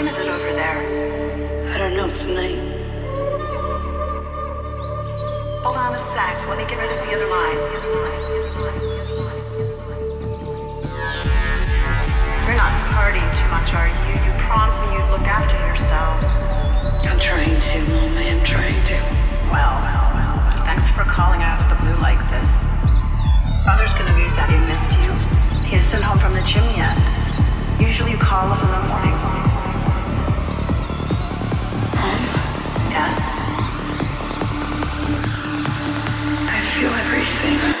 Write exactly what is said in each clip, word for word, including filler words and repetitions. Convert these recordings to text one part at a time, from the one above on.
time is it over there? I don't know, it's night. Hold on a sec, let me get rid of the other line. You're not partying too much, are you? You promised me you'd look after yourself. I'm trying to, Mama, I'm trying to. Well, well, well, thanks for calling out of the blue like this. Father's gonna be sad he missed you. He isn't home from the gym yet. Usually you call us in the morning. Home? Yeah. I feel everything.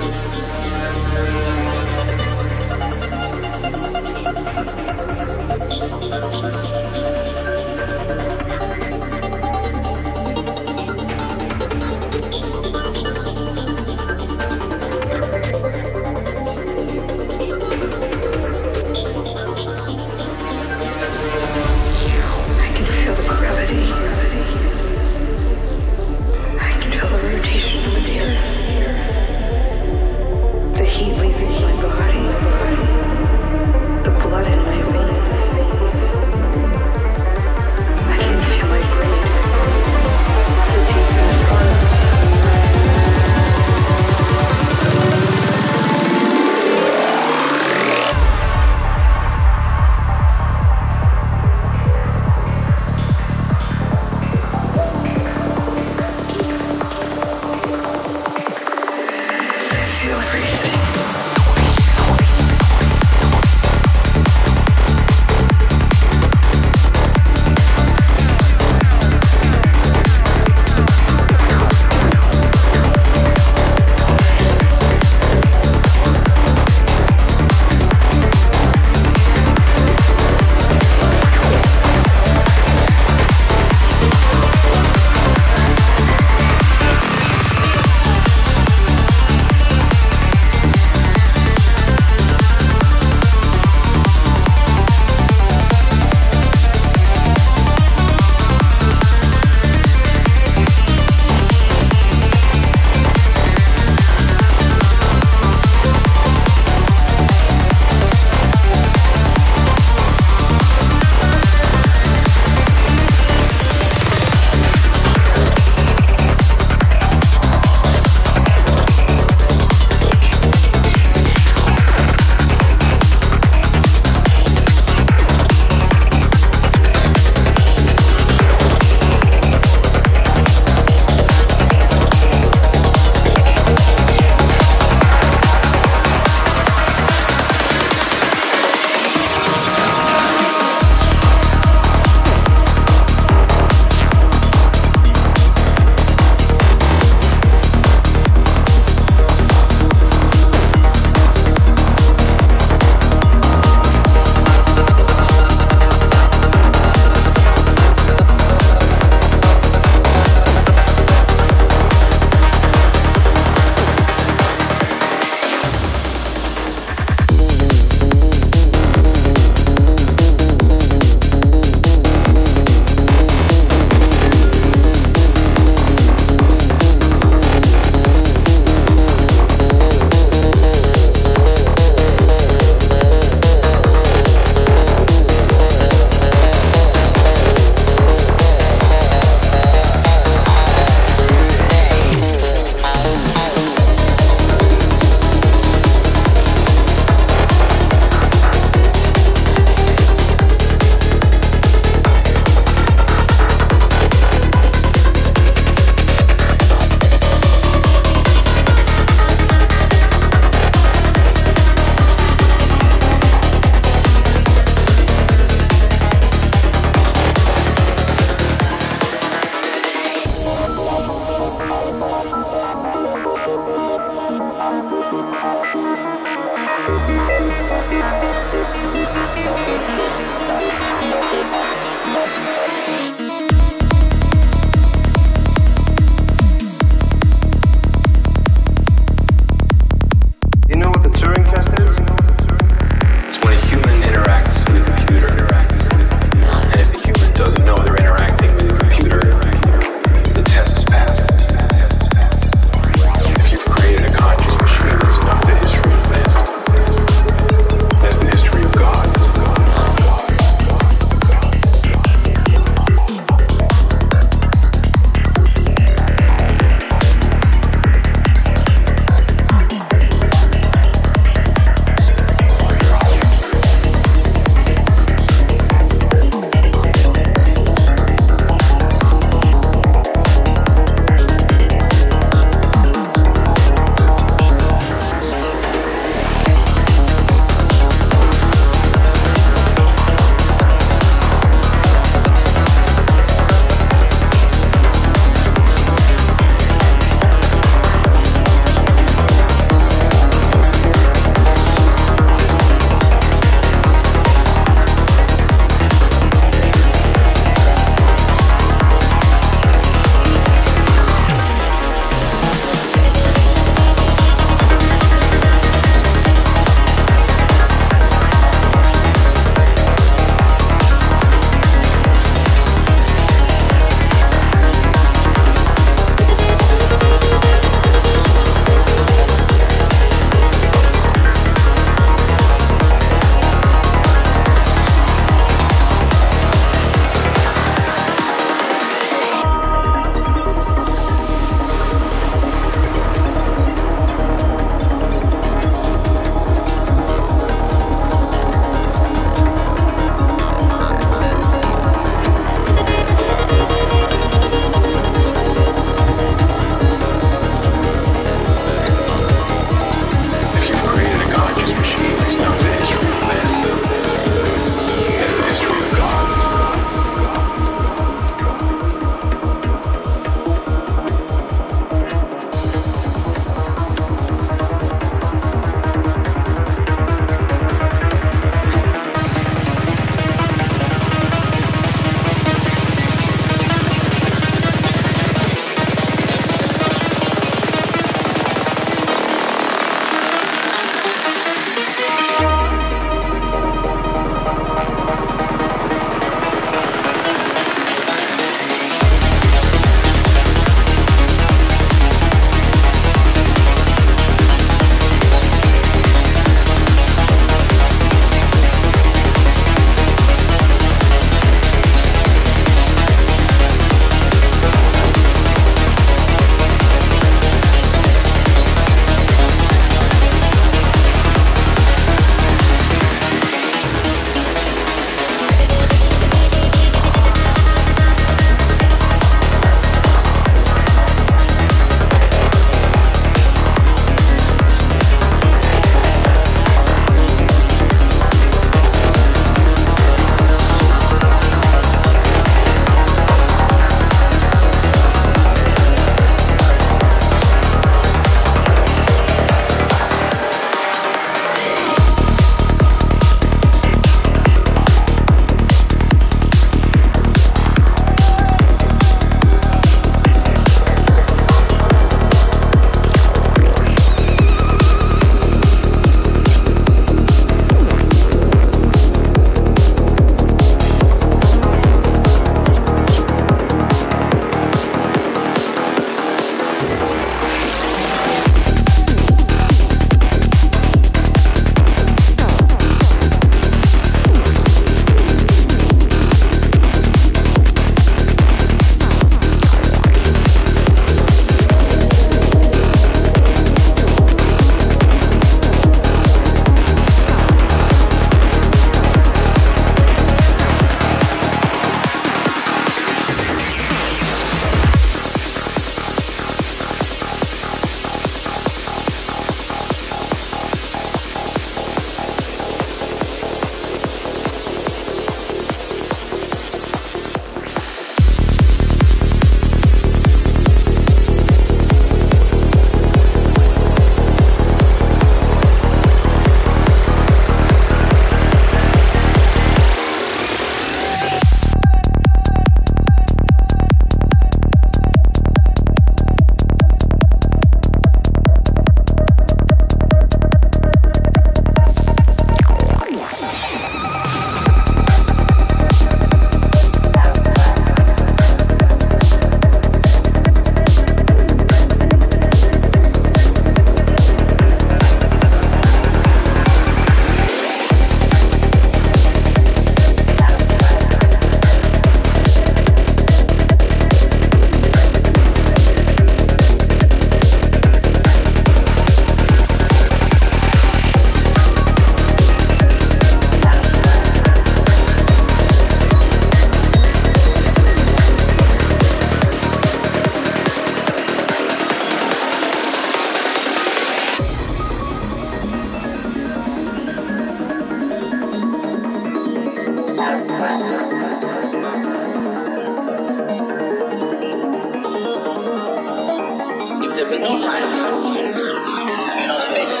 there be no time, you know, space.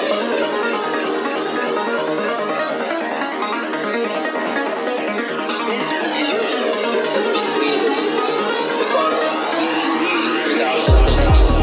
Space is an illusion that we created because we need our connection.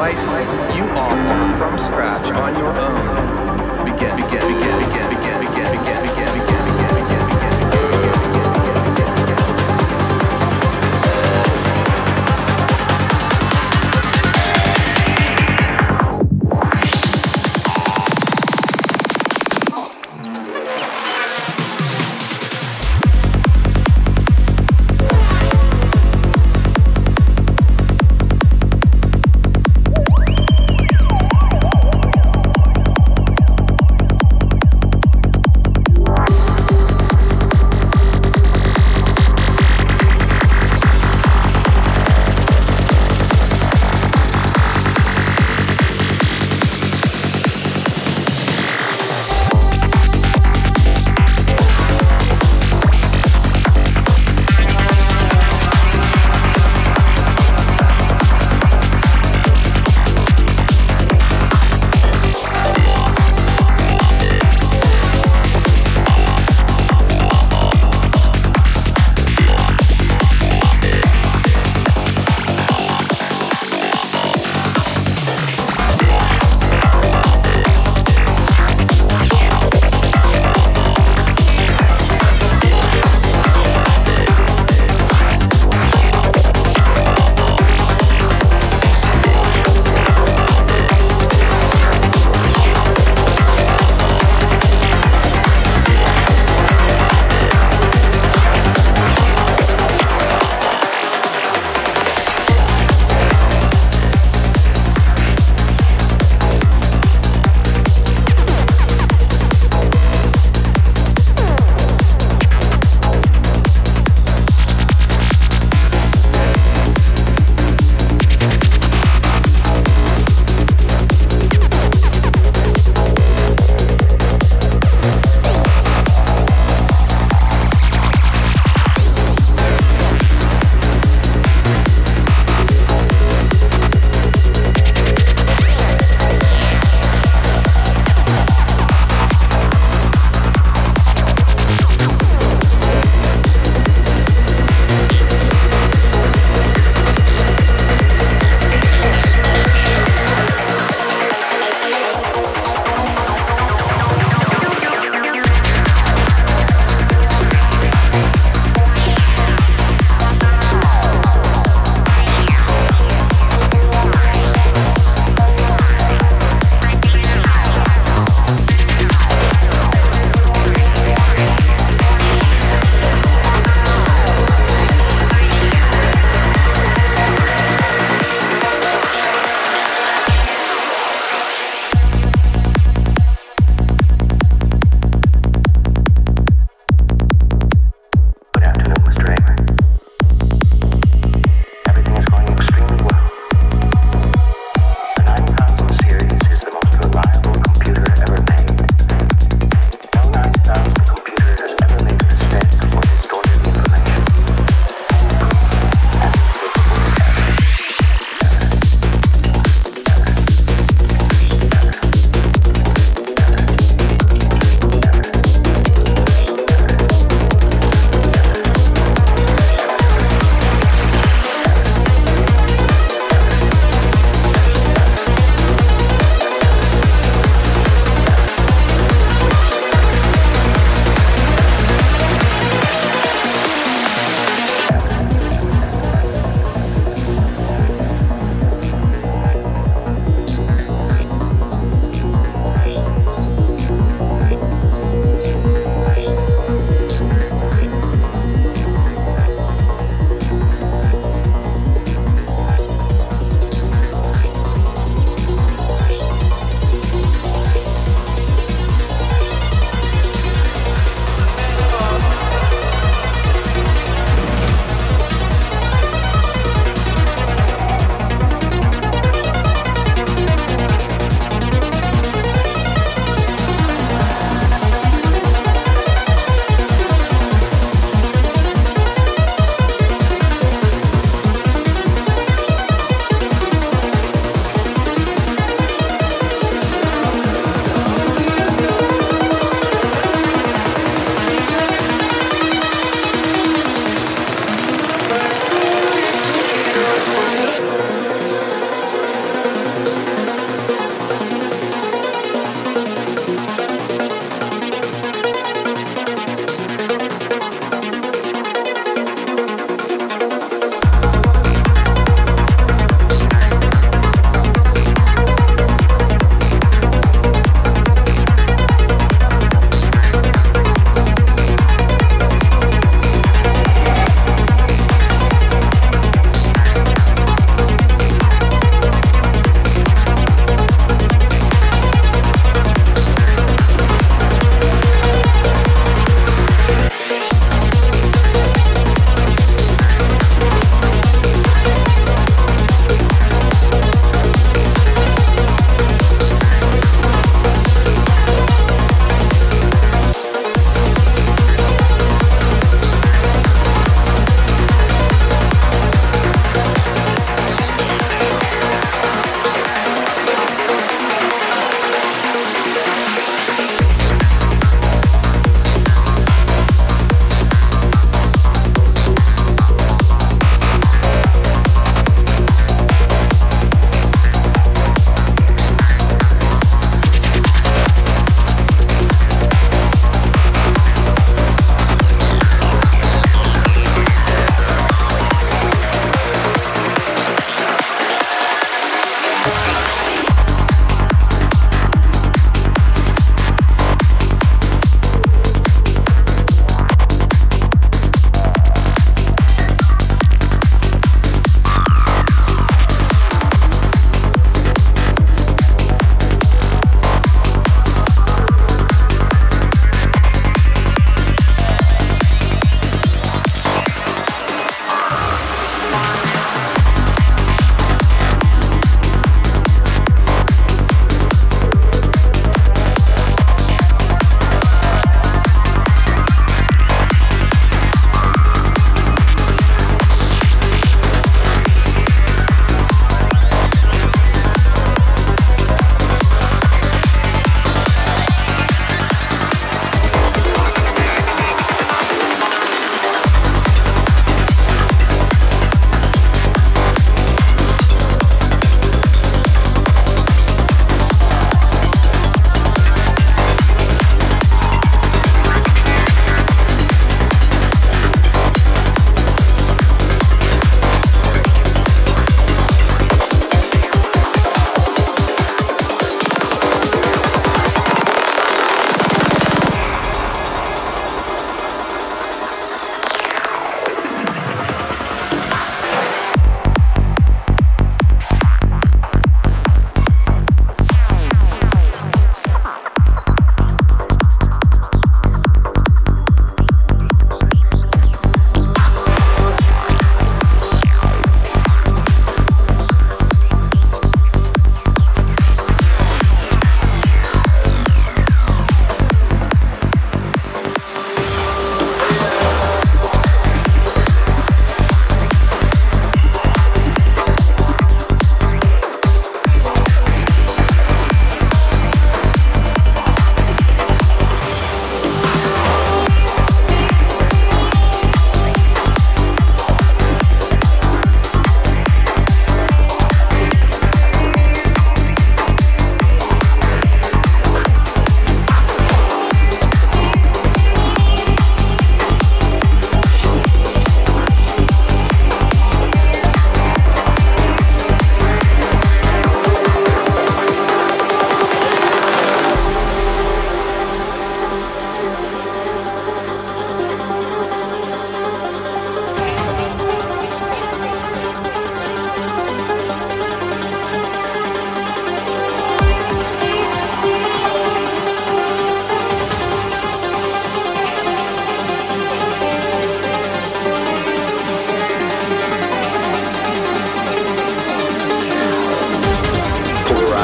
life, you all form from scratch on your own. Begin, begin, begin, begin, begin, begin, begin, begin, begin, begin, begin, begin. Bye.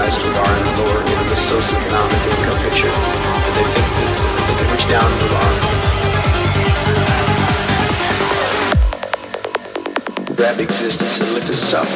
honest with our lower, you know, the socioeconomic income picture, and they think that they can reach down and move on. Grab existence and lift us up.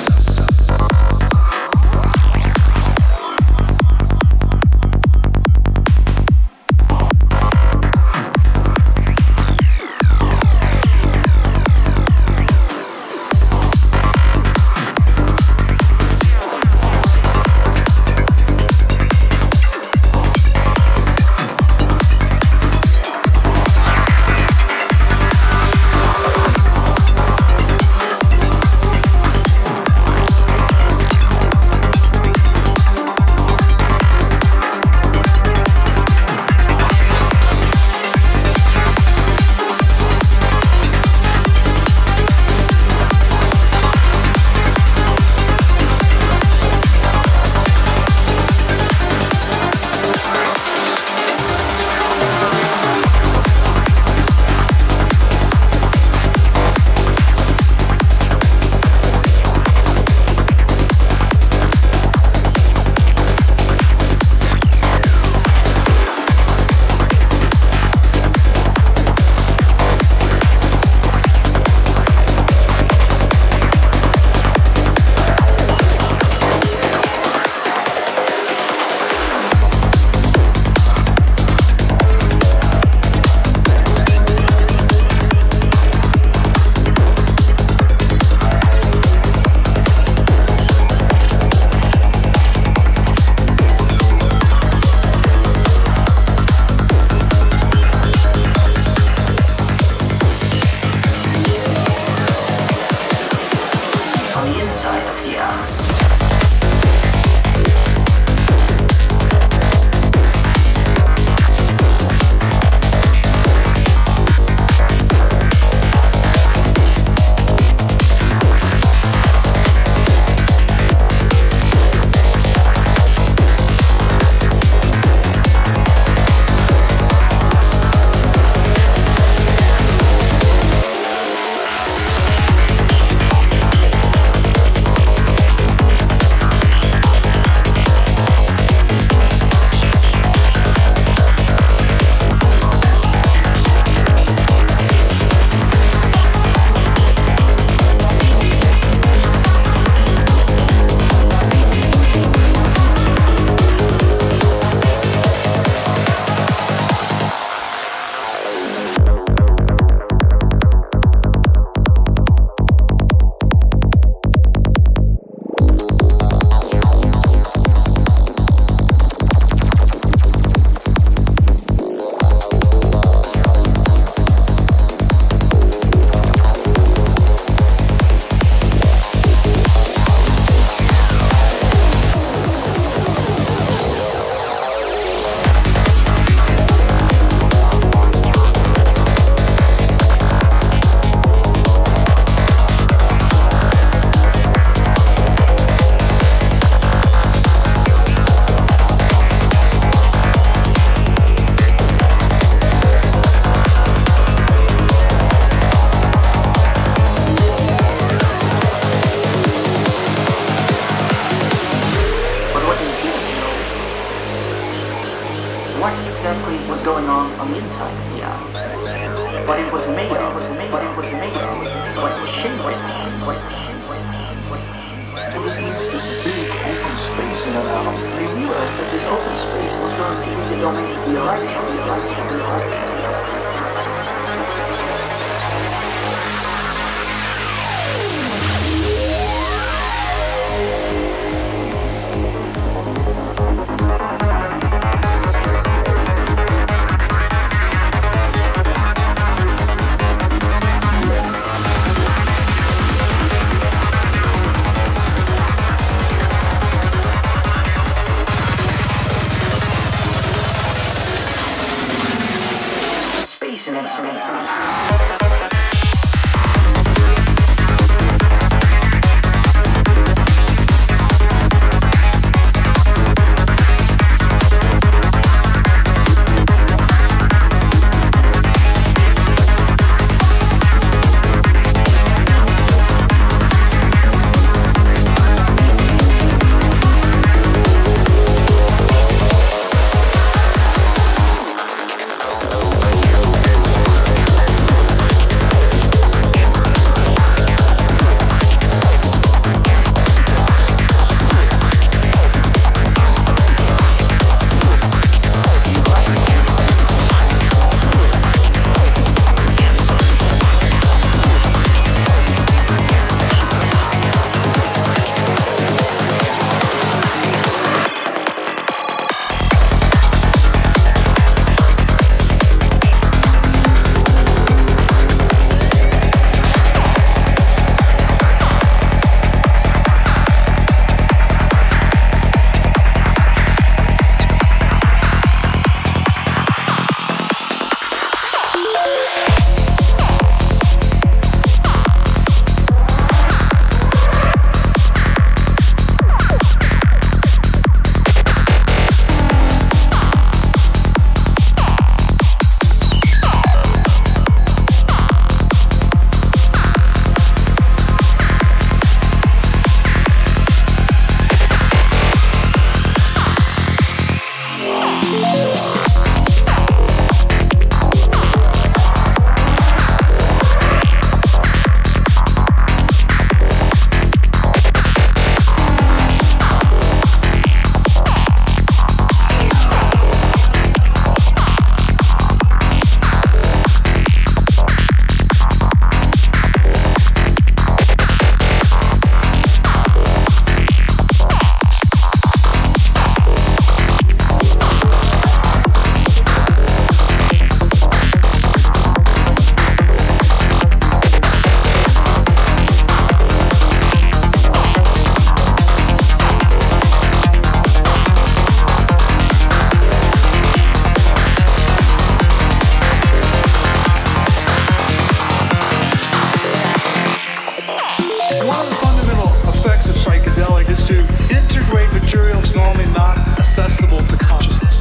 accessible to consciousness.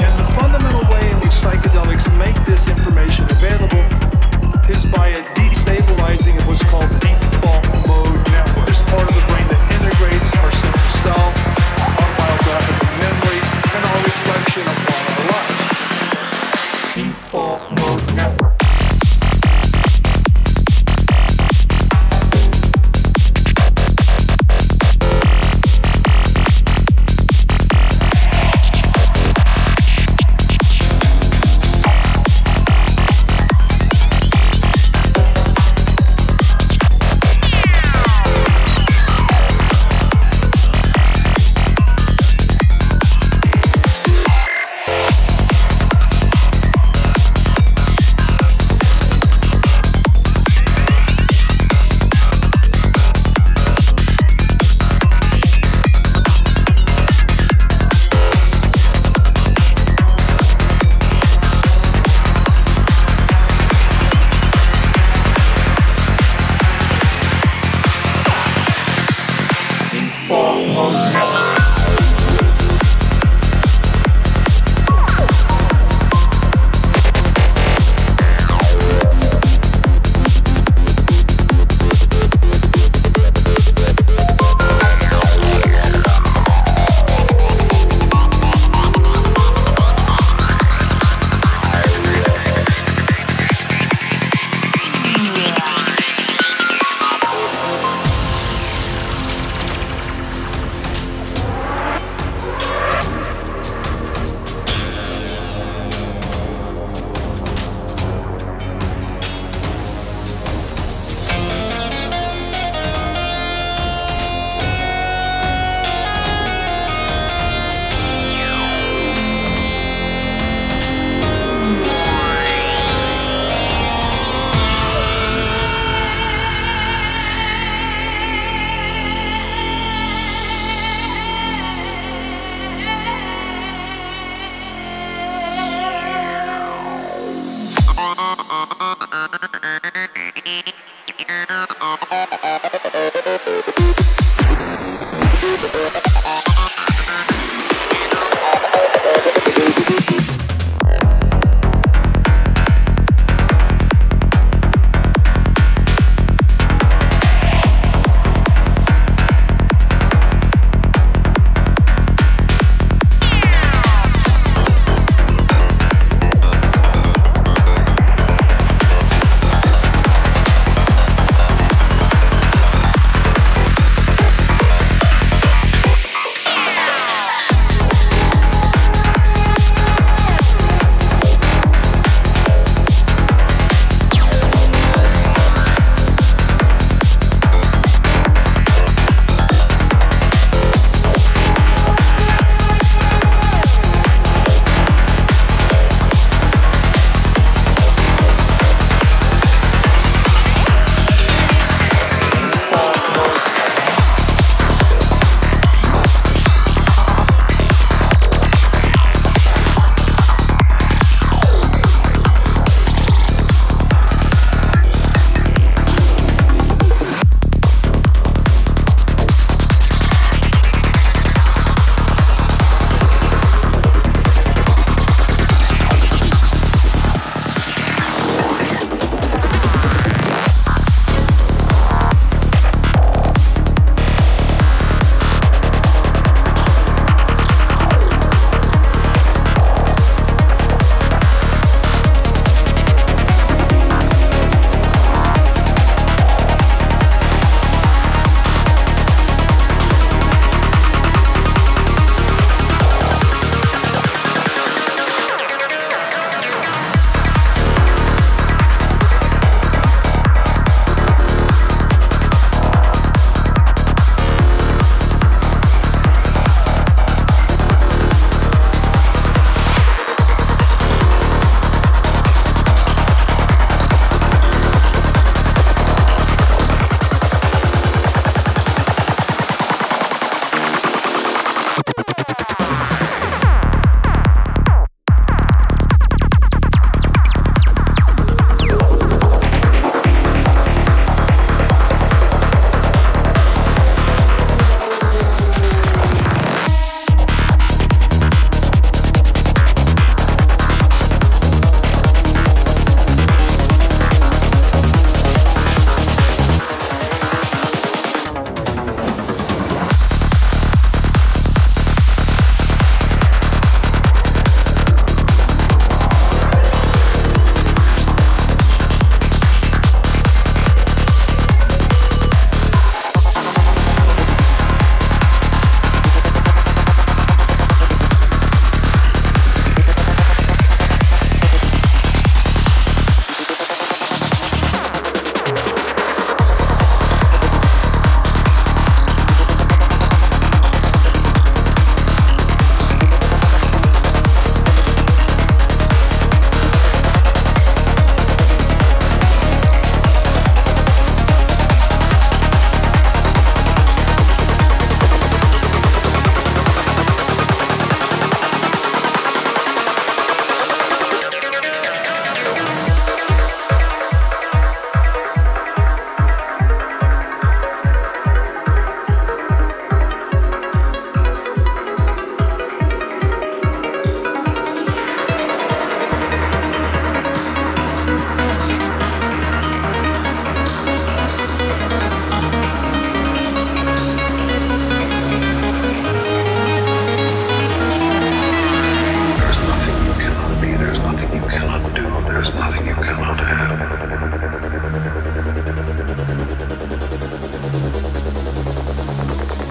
And the fundamental way in which psychedelics make this information available is by a destabilizing of what's called default mode network. This part of the brain that integrates our sense of self, our biographical memories, and our reflection upon our lives. Default mode network.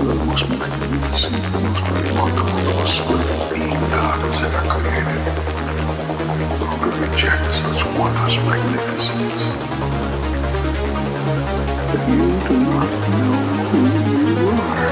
the most magnificent, the most remarkable, the most splendid being God has ever created. Who could reject such wondrous magnificence? But you do not know who you are.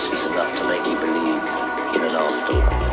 this is enough to make you believe in an afterlife.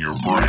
your brain.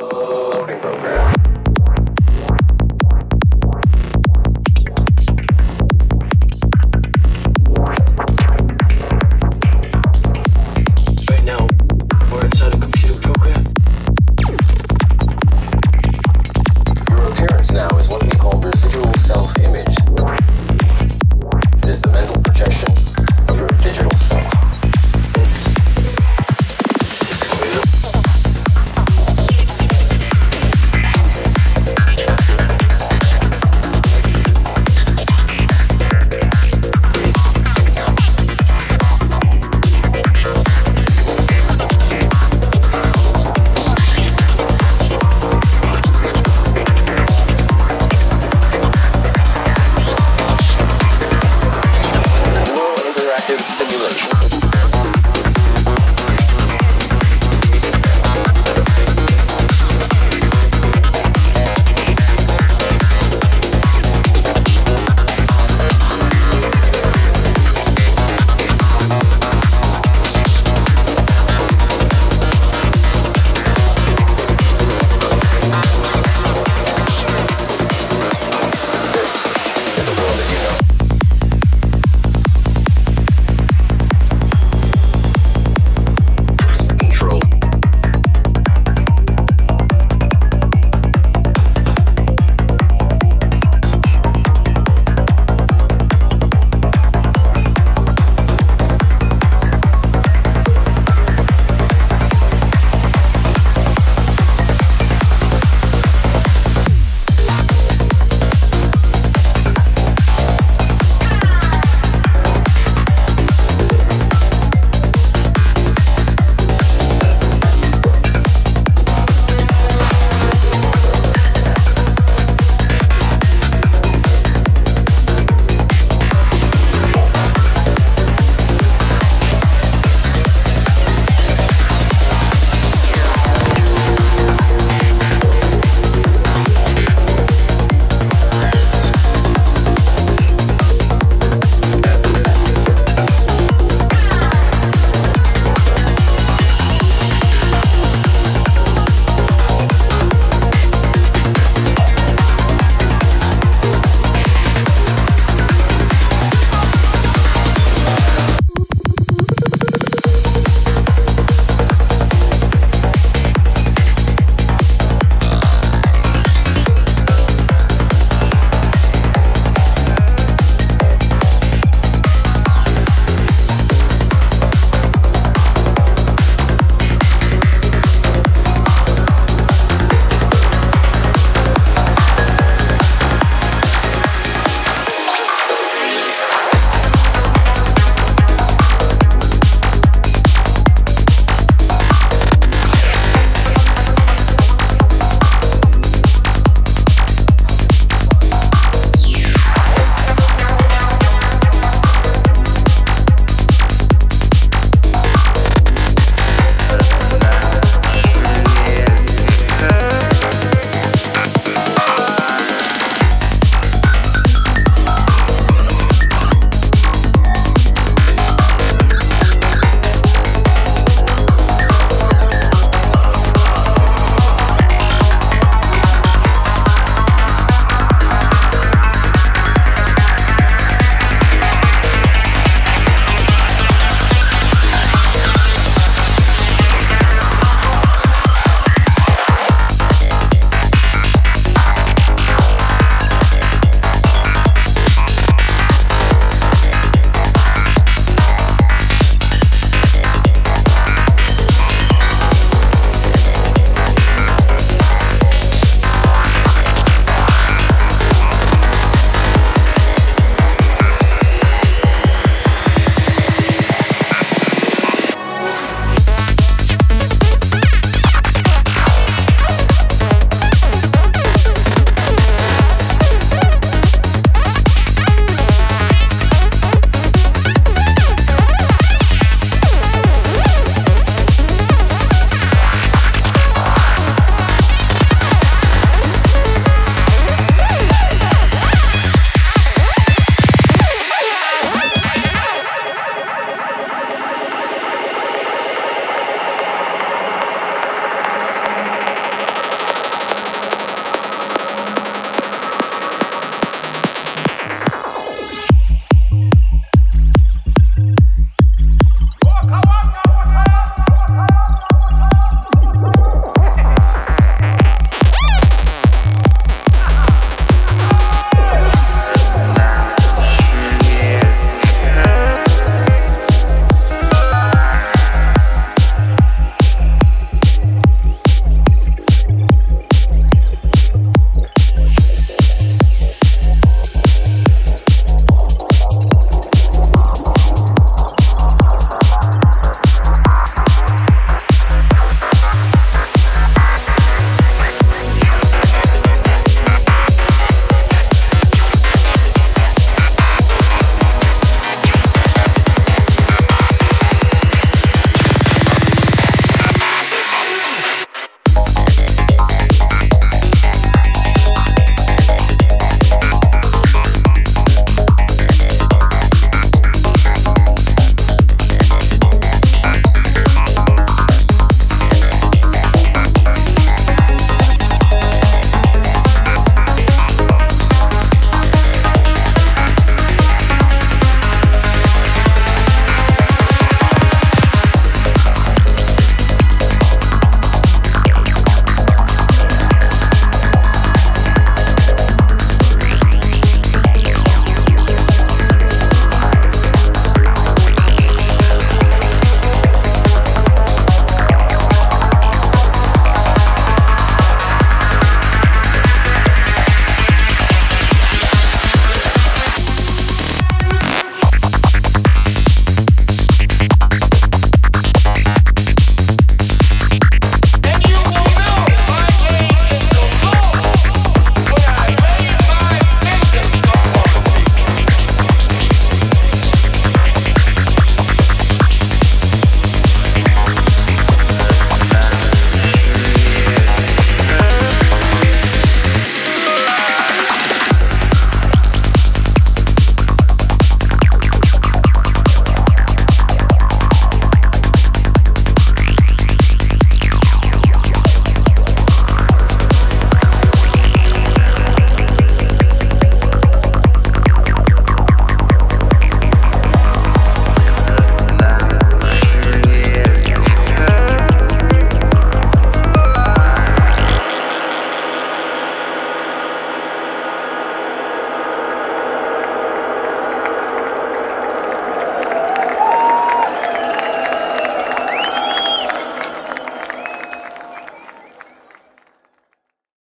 Oh.